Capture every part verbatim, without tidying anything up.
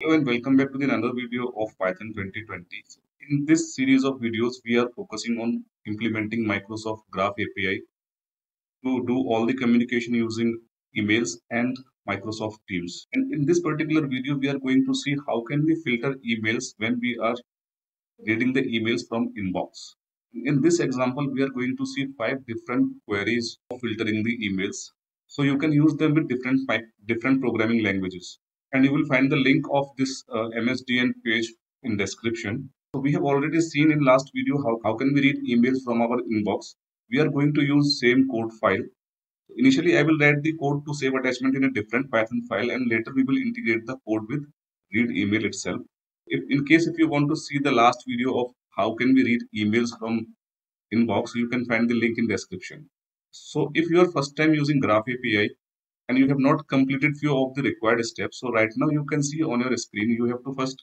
Hello and welcome back to the another video of Python twenty twenty. So in this series of videos, we are focusing on implementing Microsoft Graph A P I to do all the communication using emails and Microsoft Teams. And in this particular video, we are going to see how can we filter emails when we are reading the emails from inbox. In this example, we are going to see five different queries of filtering the emails. So you can use them with different different programming languages. And you will find the link of this uh, M S D N page in description. So we have already seen in last video how, how can we read emails from our inbox. We are going to use same code file. Initially, I will write the code to save attachment in a different Python file, and later we will integrate the code with read email itself. If, in case if you want to see the last video of how can we read emails from inbox, you can find the link in description. So if you are first time using Graph A P I, and you have not completed few of the required steps. So right now you can see on your screen, you have to first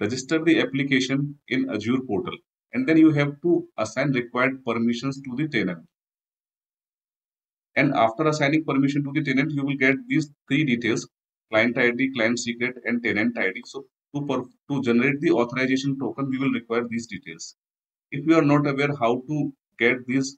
register the application in Azure portal. And then you have to assign required permissions to the tenant. And after assigning permission to the tenant, you will get these three details, client I D, client secret, and tenant I D. So to, per to generate the authorization token, we will require these details. If you are not aware how to get these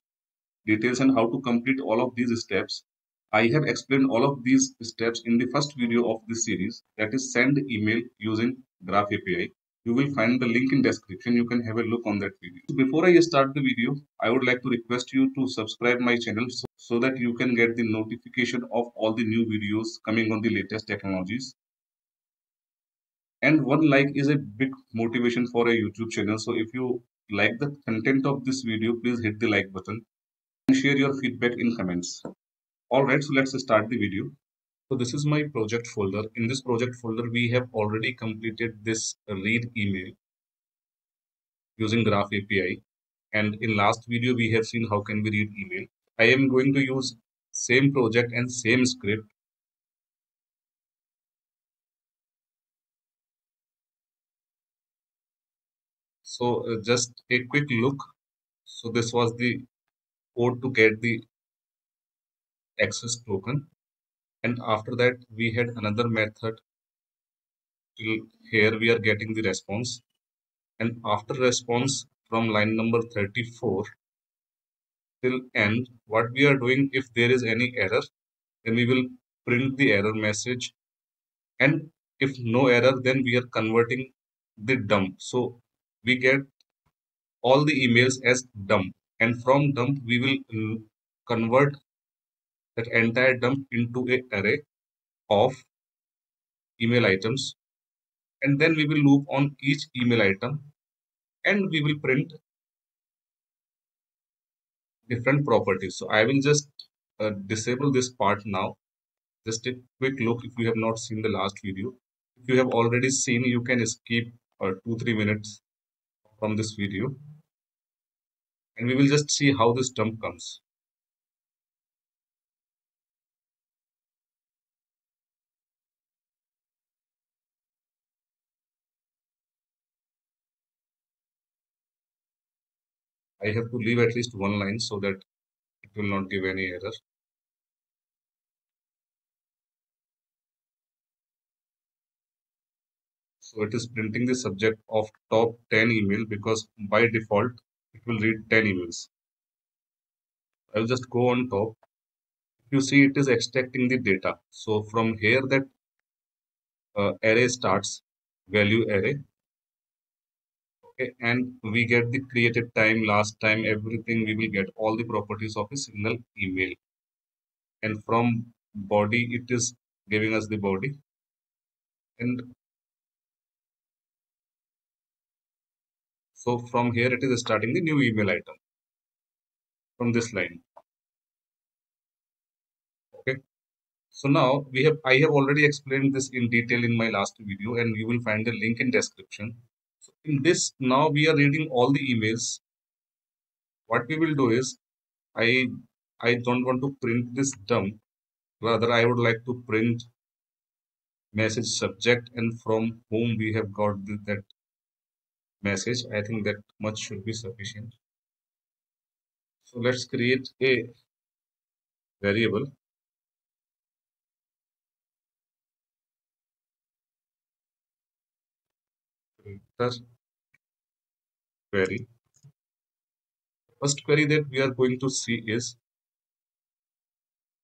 details and how to complete all of these steps, I have explained all of these steps in the first video of this series, that is send email using Graph A P I. You will find the link in description. You can have a look on that video. Before I start the video, I would like to request you to subscribe my channel so, so that you can get the notification of all the new videos coming on the latest technologies. And one like is a big motivation for a YouTube channel. So if you like the content of this video, please hit the like button and share your feedback in comments. Alright, so let's start the video. So this is my project folder. In this project folder, we have already completed this read email using Graph A P I. And in last video, we have seen how can we read email. I am going to use same project and same script. So uh, just a quick look. So this was the code to get the access token, and after that we had another method. Till here we are getting the response, and after response from line number thirty-four till end, what we are doing, if there is any error, then we will print the error message, and if no error, then we are converting the dump. So we get all the emails as dump, and from dump we will convert that entire dump into an array of email items, and then we will loop on each email item, and we will print different properties. So I will just uh, disable this part now. Just a quick look if you have not seen the last video. If you have already seen, you can skip uh, two three minutes from this video, and we will just see how this dump comes. I have to leave at least one line so that it will not give any error. So it is printing the subject of top ten email, because by default it will read ten emails. I will just go on top. You see it is extracting the data. So from here that uh, array starts, value array. Okay, and we get the created time, last time, everything. We will get all the properties of a single email. And from body, it is giving us the body. And so from here, it is starting the new email item from this line. Okay. So now we have, I have already explained this in detail in my last video, and you will find the link in description. So in this, now we are reading all the emails. What we will do is, I, I don't want to print this dump. Rather, I would like to print message subject and from whom we have got the, that message. I think that much should be sufficient. So let's create a variable. first query. First query that we are going to see is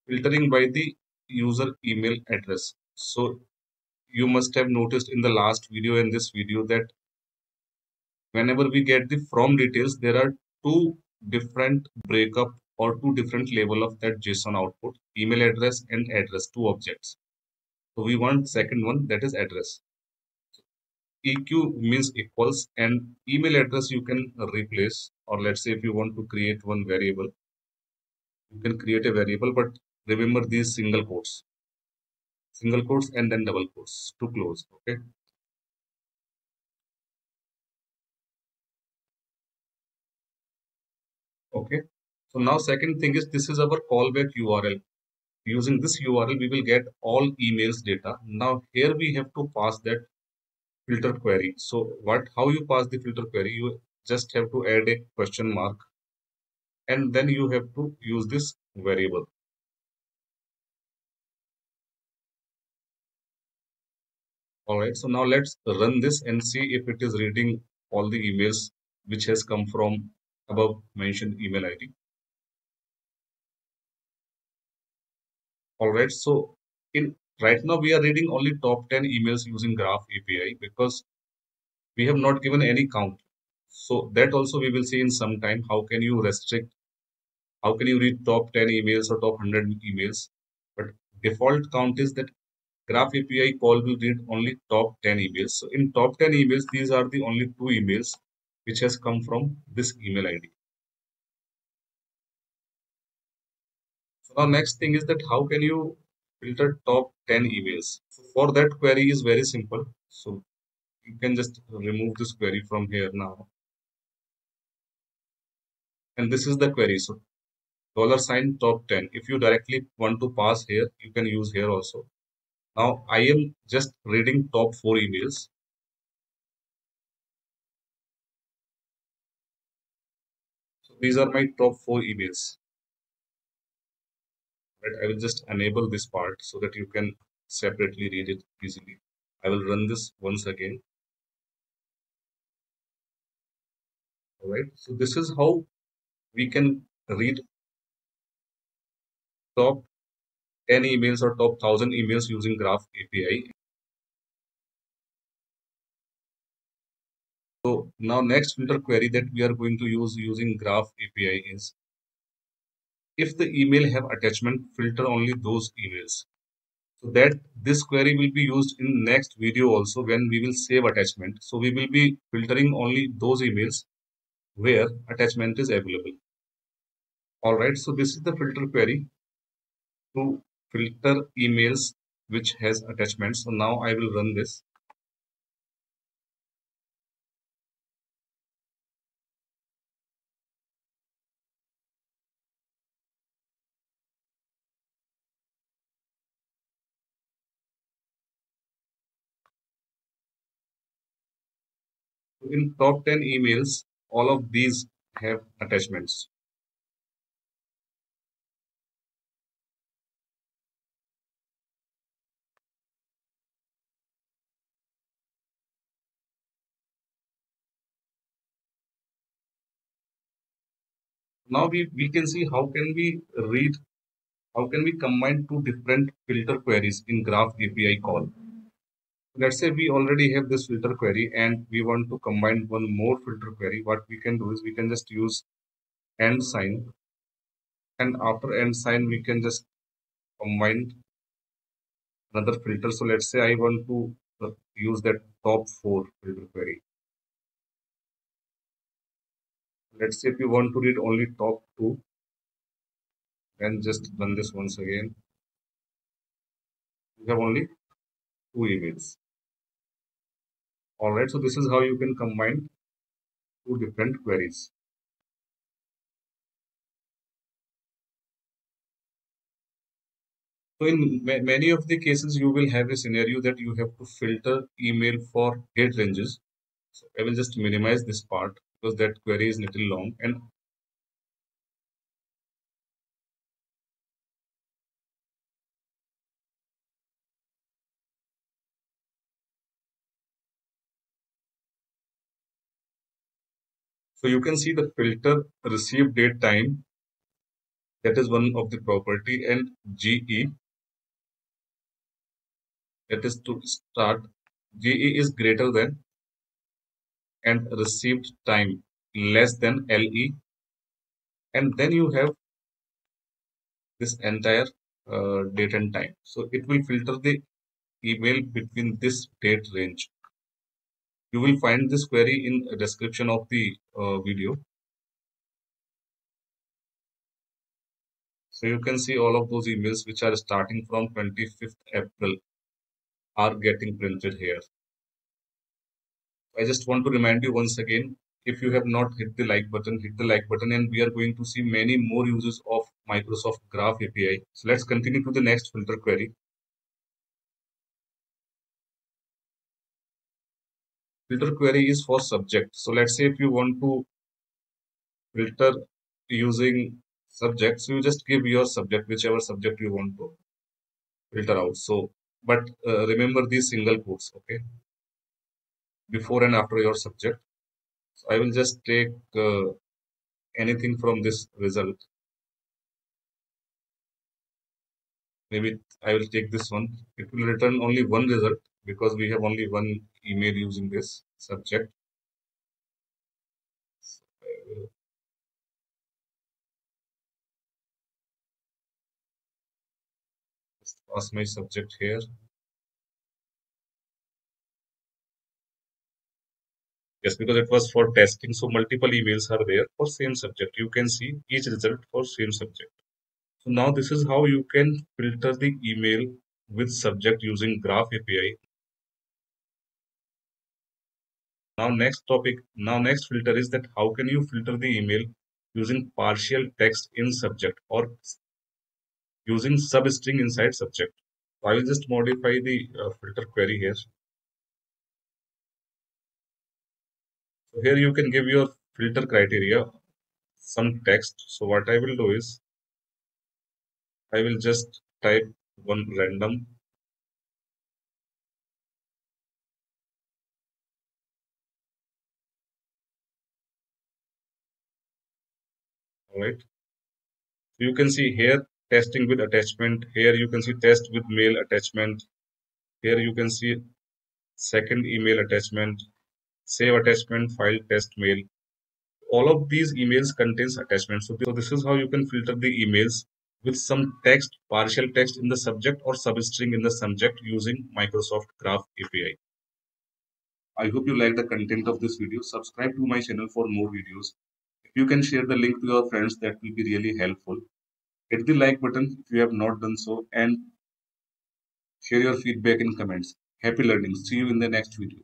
filtering by the user email address. So you must have noticed in the last video and this video that whenever we get the from details, there are two different breakup or two different level of that JSON output, email address and address, two objects. So we want second one, that is address. E Q means equals, and email address you can replace, or let's say if you want to create one variable, you can create a variable, but remember these single quotes, single quotes and then double quotes to close. Okay. Okay. So now second thing is, this is our callback U R L. Using this U R L, we will get all emails data. Now here we have to pass that filter query. So what, how you pass the filter query? You just have to add a question mark and then you have to use this variable. All right. So now let's run this and see if it is reading all the emails which has come from above mentioned email I D. Alright, so in right now we are reading only top ten emails using Graph A P I because we have not given any count. So that also we will see in some time, how can you restrict, how can you read top ten emails or top one hundred emails. But default count is that Graph A P I call will read only top ten emails. So in top ten emails, these are the only two emails which has come from this email I D. Now next thing is that how can you filter top ten emails? So for that, query is very simple. So you can just remove this query from here now. And this is the query. So dollar sign top ten. If you directly want to pass here, you can use here also. Now I am just reading top four emails. So these are my top four emails. I will just enable this part so that you can separately read it easily. I will run this once again. Alright, so this is how we can read top ten emails or top one thousand emails using Graph A P I. So now next filter query that we are going to use using Graph A P I is, if the email have attachment, filter only those emails. So that this query will be used in next video also, when we will save attachment. So we will be filtering only those emails where attachment is available. All right. So this is the filter query to filter emails which has attachments. So now I will run this. In top ten emails, all of these have attachments. Now we, we can see how can we read, how can we combine two different filter queries in Graph A P I call. Let's say we already have this filter query and we want to combine one more filter query. What we can do is we can just use and sign, and after and sign we can just combine another filter. So let's say I want to use that top four filter query. Let's say if you want to read only top two, then just run this once again. You have only two emails. Alright, so this is how you can combine two different queries. So in ma many of the cases, you will have a scenario that you have to filter email for date ranges. So I will just minimize this part because that query is little long. And So you can see the filter receive date time, that is one of the property, and G E, that is to start, G E is greater than and received time less than L E, and then you have this entire uh, date and time. So it will filter the email between this date range. You will find this query in the description of the uh, video. So you can see all of those emails which are starting from twenty-fifth April are getting printed here. I just want to remind you once again, if you have not hit the like button, hit the like button, and we are going to see many more uses of Microsoft Graph A P I. So let's continue to the next filter query. Filter query is for subject. So let's say if you want to filter using subject, so you just give your subject, whichever subject you want to filter out. So, but uh, remember these single quotes, okay? Before and after your subject. So I will just take uh, anything from this result. Maybe I will take this one. It will return only one result because we have only one email using this subject. So I will just pass my subject here. Yes, because it was for testing, so multiple emails are there for same subject. You can see each result for same subject. So now this is how you can filter the email with subject using Graph A P I. Now next topic, now next filter is that how can you filter the email using partial text in subject or using substring inside subject. So I will just modify the uh, filter query here. So here you can give your filter criteria, some text. So what I will do is, I will just type one random. All right. So you can see here testing with attachment. Here you can see test with mail attachment. Here you can see second email attachment. Save attachment, file, test mail. All of these emails contains attachments. So this is how you can filter the emails with some text, partial text in the subject or substring in the subject using Microsoft Graph A P I. I hope you like the content of this video. Subscribe to my channel for more videos. If you can share the link to your friends, that will be really helpful. Hit the like button if you have not done so and share your feedback in comments. Happy learning. See you in the next video.